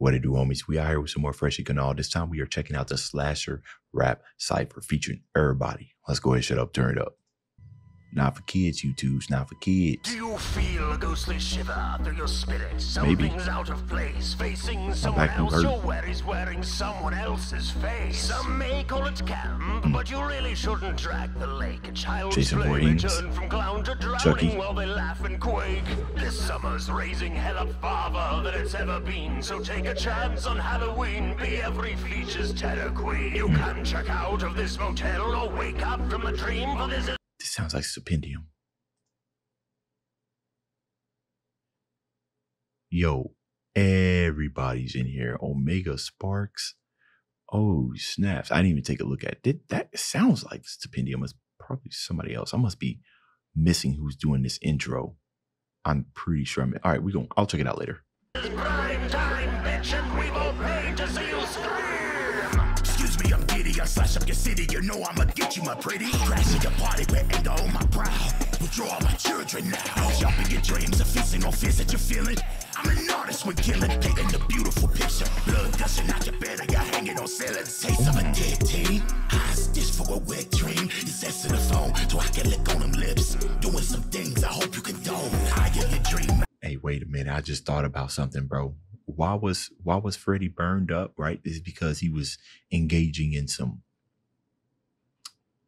What it do, homies? We are here with some more Freshy Kanal. This time we are checking out the Slasher Rap Cypher featuring everybody. Let's go ahead and shut up, turn it up. Not for kids, YouTubes, not for kids. Do you feel a ghostly shiver through your spirit? Something's out of place, facing someone else. You're wearing someone else's face. Some may call it camp, but you really shouldn't drag the lake. A child's play return from clown to drowning Chucky. While they laugh and quake. This summer's raising hell up farther than it's ever been. So take a chance on Halloween. Be every feature's terror queen. You can check out of this motel or wake up from a dream, but this is... This sounds like Stipendium. Yo, everybody's in here. Omega Sparks. Oh, snaps. I didn't even take a look at it. That sounds like Stipendium. It's probably somebody else. I must be missing who's doing this intro. I'm pretty sure I'm... All right, we're going... I'll check it out later. It's prime time, bitch, and we've all paid to see you scream. Excuse me, I'm giddy. I slash up your city. You know I'ma get you, my pretty. Crashing your party with anger on my brow. Withdraw my children now. Shopping your dreams of feasting or fears that you're feeling. I'm an artist with killing, painting a beautiful picture. Blood gushing out your bed, I got hanging on ceilings. Taste of a dead team. Eyes dish for a wet dream. He's asking the phone so I can lick on them lips. Doing some things I hope you condone. I get your dream. Hey, wait a minute. I just thought about something, bro. Why was Freddy burned up, right? It's because he was engaging in some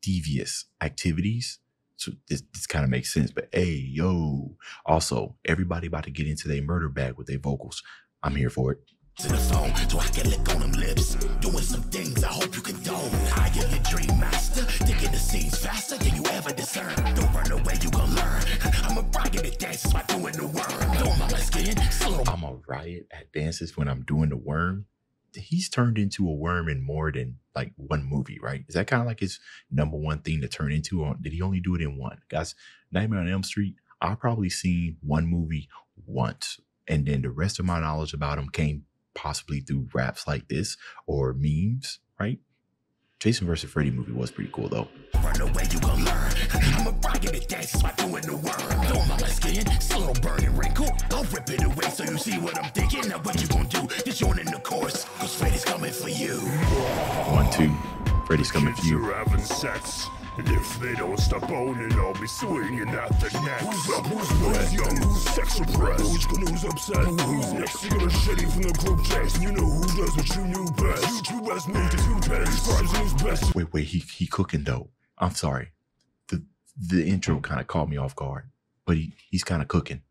devious activities. So this kind of makes sense. But hey, yo, also everybody about to get into their murder bag with their vocals. I'm here for it. To the phone, so I can lick on them lips. Doing some things I hope you condone. I am your dream master, taking the scenes faster than you ever discern. Don't run away, you gon' learn. I'm a riot at dances by doing the worm. Don't mind my skin, slow. I'm a riot at dances when I'm doing the worm. He's turned into a worm in more than like one movie, right? Is that kind of like his number one thing to turn into? Or did he only do it in one? Guys, Nightmare on Elm Street, I've probably seen one movie once. And then the rest of my knowledge about him came possibly through raps like this or memes, right? Jason vs. Freddy movie was pretty cool though. Run away, you gon' learn. I'm a rocket that dances by doing the worm. Don't mind my skin, slow burning wrinkle. I'll rip it away so you see what I'm thinking. Now what you gon' do is join in the chorus. Cause Freddy's coming for you. 1, 2, Freddy's coming for you. And if they don't stop boning, I'll be swinging at the neck. Who's up? Who's young? Who's sex oppressed? Who's upset? Who's next? You got a shitty from the group checks. You know who does what you knew best. You best move to two best. Best. Wait, he cooking though. I'm sorry. The intro kind of caught me off guard, but he's kind of cooking.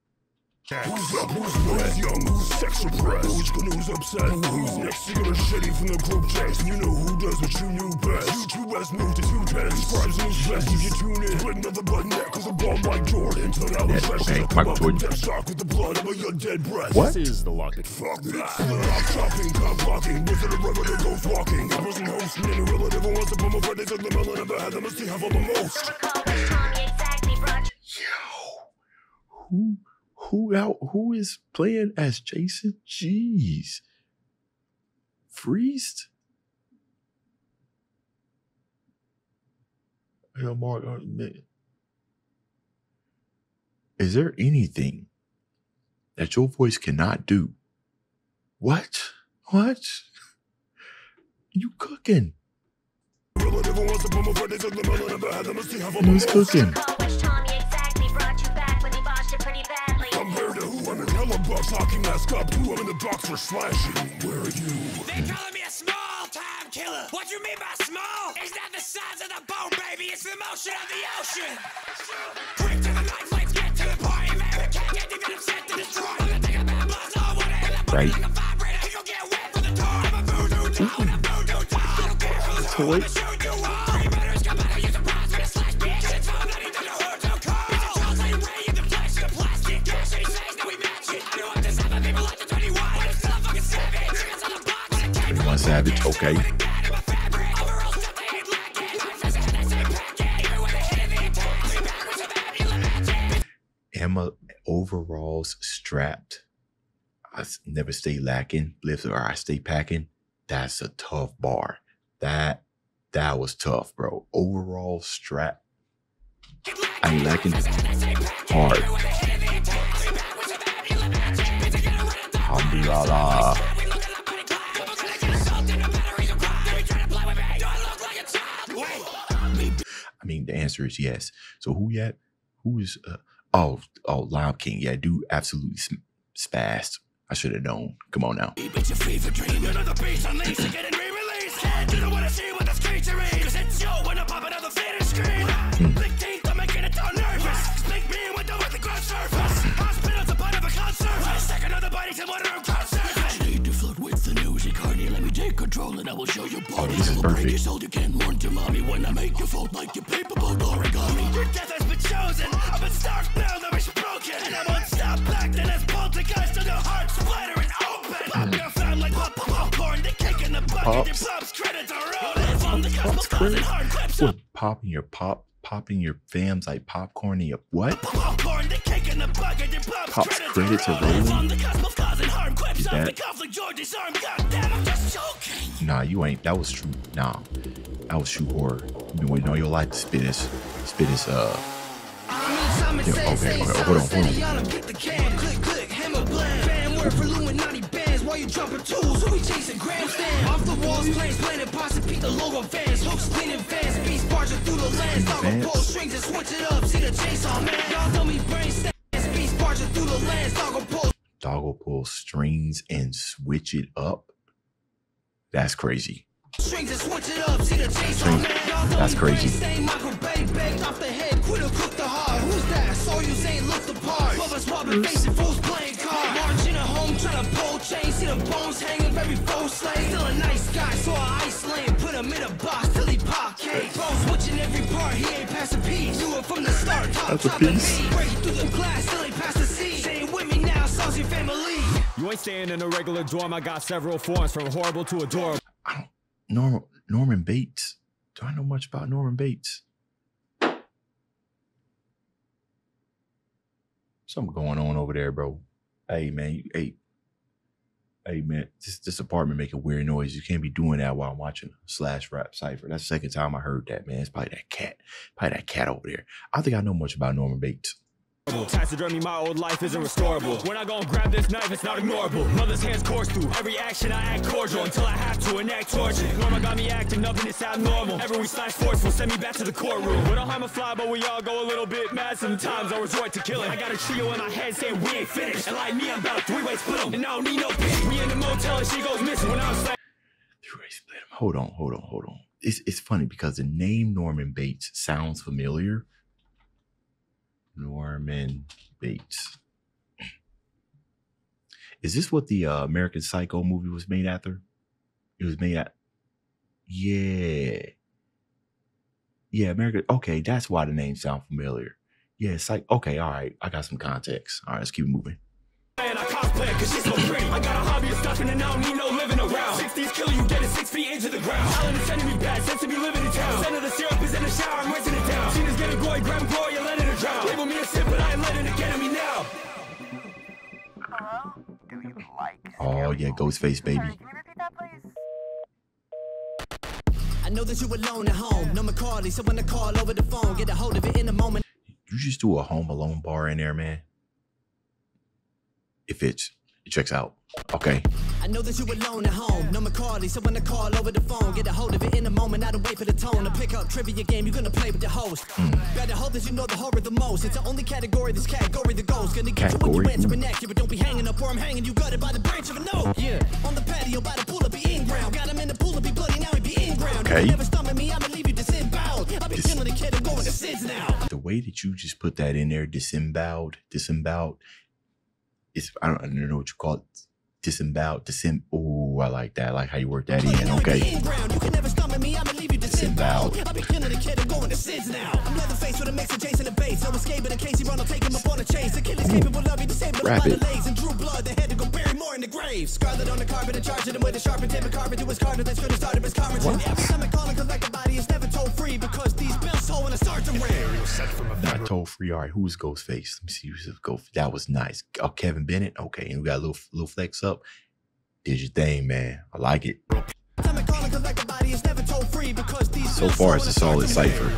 Who's up? Who's young? Who's sex oppressed? Who's upset? Who's next? You got a shitty from the group checks. You know who does what you knew best. You best move to two pens. Scribes in his vest. If you tune in, click another button there, cause a bomb like Jordan. Turn out the flesh. Okay, Michael Jordan. Shock with the blood of your dead breath. What is the lock? Fuck that. Lock chopping, cop blocking. Wizard of rubber to go flocking. I wasn't hosting any relative. I was a bum over. They took the melon and I had them to see how for the most. Yo. Who is playing as Jason? Jeez. Freezed? Yo, Mark, man. Is there anything that your voice cannot do? What? You cooking? He's cooking. Talking mask up, who I'm in the box for slashing. Where are you? They calling me a small-time killer. What do you mean by small? It's not the size of the bone, baby. It's the motion of the ocean. Quick to the knife, let's get to the point. American, get the gun set to destroy. I'm taking a bad blood, so whatever. Right. Like a vibrator, you get wet for the door. I'm a voodoo doll, I'm a voodoo doll. I don't care for the toy. I'm gonna shoot you all. Three murders come out of you, surprise for the slash, bitch. It's all bloody to the hood, no call. It's a Charles Lee Ray in the flesh, the plastic. Cash, he says, no, we match it. Savage, okay. Emma overalls strapped. I never stay lacking. Lift or I stay packing. That's a tough bar. That was tough, bro. Overall strap. I'm lacking hard. Alhamdulillah. answer is yes. So who yet? Who is? Oh, Lion King. Yeah, dude, absolutely spazzed. I should have known. Come on now. It's your favorite dream. You're another beast unleashed and getting re-released. And you don't want to see what this creature is. Because it's you when I pop another theater screen. Big teeth, I'm making it all nervous. Speak me with the ground surface. Hospital's a part of a concert. I stack another body to one of our concerts. You need to float with the news, incarnate. Let me take control and I will show you body. This is perfect. You sold, you can't warn to mommy when I make you fold like your paperboat origami. Your death has been chosen. I've been starved now, now it's broken. And I won't stop back, then it's poltergeist to the heart. What? Popping your fam's like popcorn in your what? Pops credits are rolling. Nah, you ain't. That was true. Nah, that was true horror. You've been waiting all your life to spit this. Spit this. Yeah, okay, hold on, you jumping tools, who we chasing grandstand off the walls, planes, planet posse, beat the logo fans, hooks cleaning fans, beats barging through the lands, dog pull strings and switch it up, see the chase on man, y'all tell me brain stands, beats barging through the lands, dog pull strings and switch it up. That's crazy. Strings and switch it up, see the chase on man, that's crazy. Michael Bay baked off the head, quit or cook the heart. Who's that? So you ain't looked the part. Love us robbing facing fools playing cards. Marching a home trying to pull chains. See the bones hanging, baby foes slay. Still a nice guy, so I isolate. Put him in a box till he pop cake. Bones switching every part, he ain't past a piece. Do it from the start, top of me. Break through the glass, still ain't past the sea. Staying with me now, saucy family. You ain't staying in a regular dorm. I got several forms from horrible to adorable. I don't Norman Bates. Do I know much about Norman Bates? Something going on over there, bro. Hey, man. Hey, man. This apartment making weird noise. You can't be doing that while I'm watching Slash Rap Cypher. That's the second time I heard that, man. It's probably that cat. Probably that cat over there. I don't think I know much about Norman Bates. Taxidermy, my old life isn't restorable. When I go and grab this knife, it's not ignorable. Mother's hands course through every action. I act cordial until I have to enact torture. Norma got me acting up and it's abnormal. Every slash force will send me back to the courtroom. We don't have a fly, but we all go a little bit mad. Sometimes I resort to killing. I got a trio in my head saying we ain't finished. And like me, I'm about a three-way split em. And I don't need no bitch. We in the motel and she goes missing when I'm three-way split em. Hold on. It's funny because the name Norman Bates sounds familiar. Norman Bates. Is this what the American Psycho movie was made after? It was made at... Yeah. Yeah, American... Okay, that's why the name sounds familiar. Yeah, it's like... Okay, all right. I got some context. All right, let's keep moving. Man, I cosplay because she's so pretty. I got a hobby of stuffing and I don't need no living around. 60s killer, you get it 6 feet into the ground. Island is sending me bad, sense to be living in town. Center of the syrup is in the shower, I'm rinsing it down. She just getting glory, grab glory, you're letting her drown. Label me a sip, but I ain't letting it get at me now. Hello? Do you like oh, yeah, Ghostface, baby. Sorry, can you repeat that, please? I know that you alone at home. No McCarty, someone to call over the phone. Get a hold of it in a moment. You just do a Home Alone bar in there, man. If it checks out. Okay. I know that you alone at home. No McCarty, someone to call over the phone. Get a hold of it in a moment. I don't wait for the tone. To pick up trivia game, you're gonna play with the host. Better hope that you know the horror the most. It's the only category, this category that goes. Gonna get you when you answer an accurate. Don't be hanging up or I'm hanging you gutted by the branch of a note. Yeah. On the patio by the pool of the in ground. Got him in the pool of be bloody, now he be in ground. Okay. If you never stomach me, I'ma leave you disemboweled. I'll be killing the kid and going to SIDS now. The way that you just put that in there, disemboweled. I don't know what you call it. Disemboweled. Oh, I like that. I like how you work that in. Okay. Disemboweled. Wrap it. Not told free. All right, who's Ghostface? Let me see who's Ghostface. That was nice. Oh, Kevin Bennett. Okay, and we got a little flex up. Did your thing, man. I like it. So far, it's a solid cipher.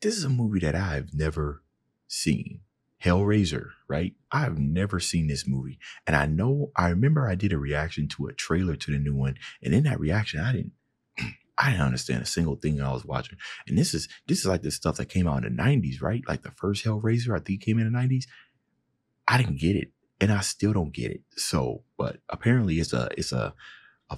This is a movie that I've never seen. Hellraiser, right? I've never seen this movie. And I remember I did a reaction to a trailer to the new one. And in that reaction, I didn't. I didn't understand a single thing I was watching. And this is like this stuff that came out in the 90s, right? Like the first Hellraiser, I think, came in the 90s. I didn't get it, and I still don't get it. So, but apparently it's a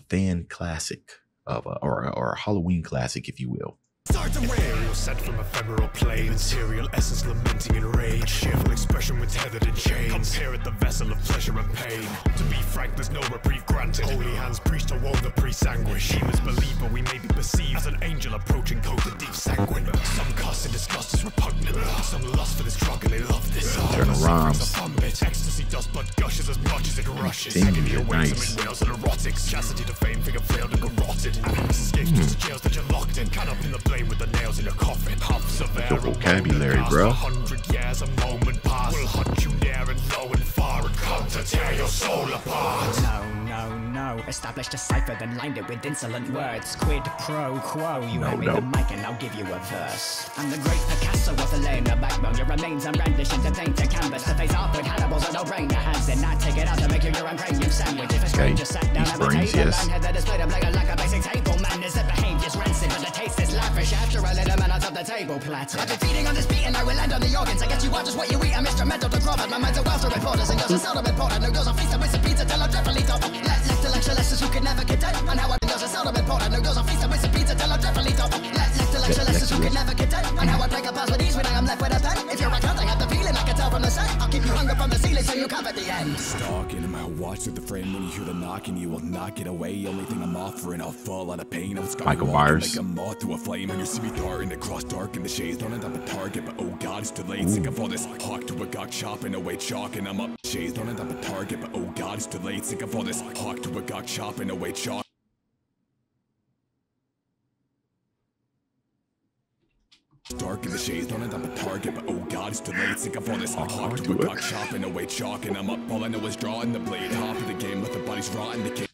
fan classic of or a Halloween classic, if you will. Start to ethereal set from ephemeral plane, material essence lamenting in rage, cheerful expression with tethered in chains, compare it the vessel of pleasure and pain. To be frank, there's no reprieve granted, holy hands preach to warn the priest's anguish. He must believe, but we may be perceived as an angel approaching, coated deep sanguine. Some cuss and disgust is repugnant, some lust for this drug and they love this. Ecstasy dust blood gushes as much as it rushes, agony awaits them in wails and erotics, chastity to fame figure failed and garroted, and escaped to jails that you're locked in, cut up in the with the nails in a coffin. The vocabulary, bro. 100 years, a moment past, will hunt you near and low and far and come to tear your soul apart. No. Established a cipher, then lined it with insolent words. Quid pro quo. You hand me the mic and I'll give you a verse. And the great Picasso was a lay in the backbone. Your remains and brandish into dainty canvas. The face outward Hannibal's a no-brainer. Hands in that ticket out to make you your own cranium sandwich. If a stranger sat down at the table, man had the display of like a basic table. Man is the behavior's rancid, but the taste is lavish. After a little man out of the table platter. I've been feeding on this beat and I will end on the organs. I guess you are just what you eat. I'm instrumental to Crawford. My mind's a wealth of reporters and yours a seldom important. No, yours are feasted with some pizza till I'm dreadfully top. Let's lecture lessons you could never condemn. And how I think yours a seldom important. No, yours are feasted with some pizza till I'm dreadfully top. Let's lecture lessons you could never condemn. And how I break a pass with ease when I am left with a pen. If you're a cunt, I have the feeling I can tell from the set. I'll keep you hungry from the ceiling so you cover the end. Stalking in my watch with the frame when you hear the knocking, you will not get away. Only thing I'm offering, I'll fall out of pain. I'm Michael Myers. A flame on your CV dart in the cross dark in the shades on another target, but oh god, it's too late. Sick of all this hawk to a cock chopping away chalk, and I'm up shades on another target, but oh god, it's too late. Sick of all this hawk to a cock chopping away chalk. Dark in the shades on another target, but oh god, it's too late. Sick of all this hawk to a cock chopping away chalk, and I'm up. All I know is drawing the blade. Top of the game, let the bodies rot in the cage.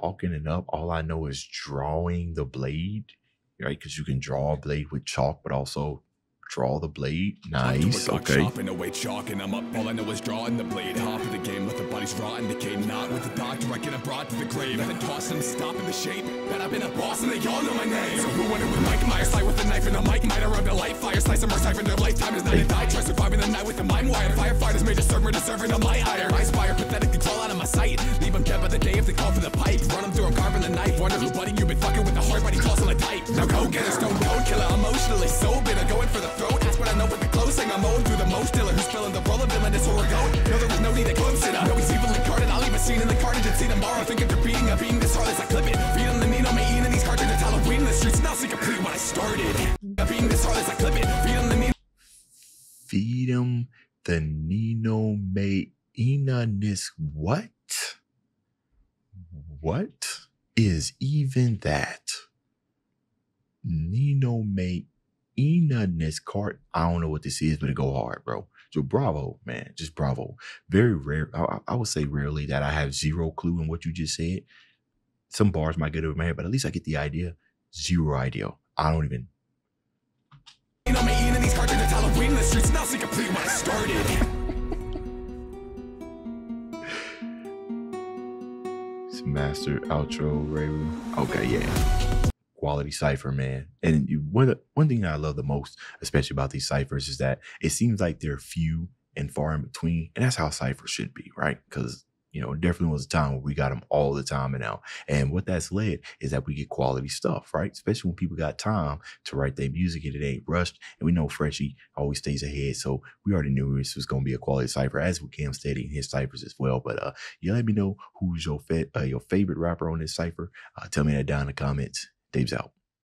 Chalking it up. All I know is drawing the blade. Right, because you can draw a blade with chalk, but also draw the blade. Nice, okay. Chopping away chalk, and I'm up. All I know is drawing the blade. Hop in the game, let the bodies rot and decay. Not with the doctor, I get brought to the grave. Then toss them, stop in the shape. But I've been a boss, and they all know my name. So who wanted with Mike Myers? Slide with a knife and a mic miner of the light fire. Slice and mercy for their lifetime is not a die. Try surviving the night with a mind wire. Firefighters made a servant, of my ire. I spire pathetically crawl out of my sight. Leave them dead by the day if they call for the pipe. Run them through a carve and the knife. Wonder who buddy you've been fucking with the hard body calls on a type. Now go get us, don't go killer. Emotionally so bitter, going for the throat. That's what I know with the closing. I'm owed through the most dealer who's filling the role of villainous or a goat. No, there was no need to glimpse it up. No, he's evil incarnate. I'll leave a scene in the carnage and see tomorrow. Think of repeating of being this hard as I clip it. Feed on the need on my eating in these cartridges. Halloween in the streets, and I'll see complete what I started. Being this hard as I clip it. Feed on the need. Feed him the Nino Meinanis. What? What is even that? Nino May. This card, I don't know what this is, but it go hard, bro. So bravo, man, just bravo. Very rare, I would say rarely that I have zero clue in what you just said. Some bars might get over my head, but at least I get the idea. Zero idea. I don't even. It's master outro, Raywin. Okay, yeah. Quality cipher, man. And one thing that I love the most, especially about these ciphers, is that it seems like they're few and far in between, and that's how ciphers should be, right? Because, you know, it definitely was a time where we got them all the time and out, and what that's led is that we get quality stuff, right? Especially when people got time to write their music and it ain't rushed. And we know Freshy always stays ahead, so we already knew this was gonna be a quality cipher, as with Cam Steady and his ciphers as well. But yeah, let me know who's your favorite rapper on this cipher. Tell me that down in the comments. Dave's out.